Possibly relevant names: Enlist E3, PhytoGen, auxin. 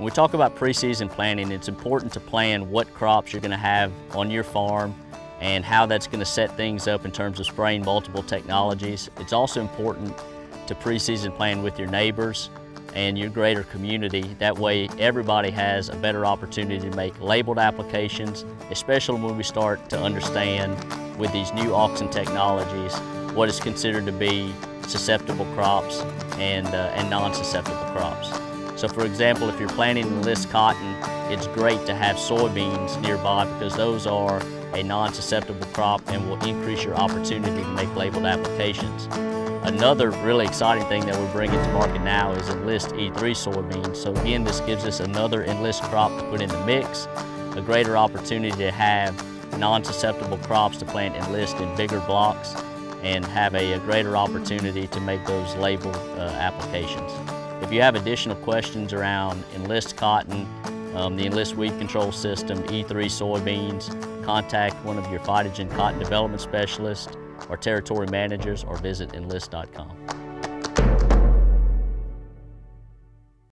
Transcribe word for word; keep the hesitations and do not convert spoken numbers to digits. When we talk about preseason planting, it's important to plan what crops you're going to have on your farm and how that's going to set things up in terms of spraying multiple technologies. It's also important to preseason plan with your neighbors and your greater community. That way everybody has a better opportunity to make labeled applications, especially when we start to understand with these new auxin technologies what is considered to be susceptible crops and, uh, and non-susceptible crops. So for example, if you're planting Enlist cotton, it's great to have soybeans nearby because those are a non-susceptible crop and will increase your opportunity to make labeled applications. Another really exciting thing that we're bringing to market now is Enlist E three soybeans. So again, this gives us another Enlist crop to put in the mix, a greater opportunity to have non-susceptible crops to plant Enlist in bigger blocks and have a, a greater opportunity to make those labeled uh, applications. If you have additional questions around Enlist cotton, um, the Enlist weed control system, E three soybeans, contact one of your PhytoGen cotton development specialists or territory managers or visit enlist dot com.